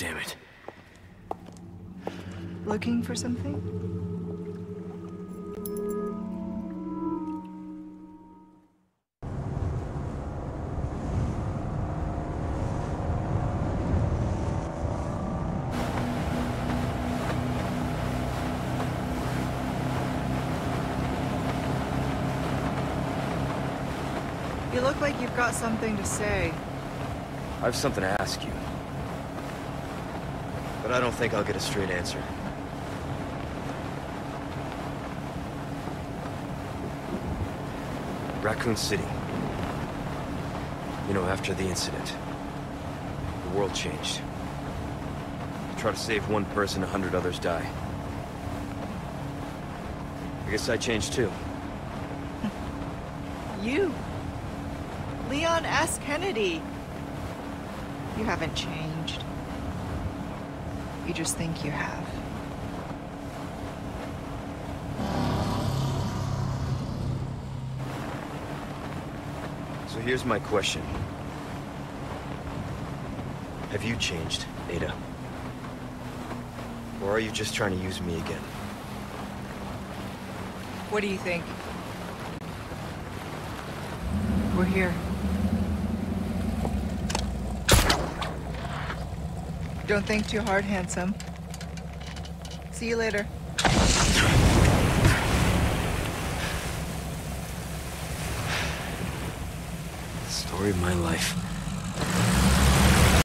damn it. Looking for something? You look like you've got something to say. I have something to ask you. But I don't think I'll get a straight answer. Raccoon City. You know, after the incident, the world changed. You try to save one person, 100 others die. I guess I changed too. You? Leon S. Kennedy. You haven't changed. You just think you have. So here's my question. Have you changed, Ada? Or are you just trying to use me again? What do you think? We're here. Don't think too hard, handsome. See you later. Story of my life.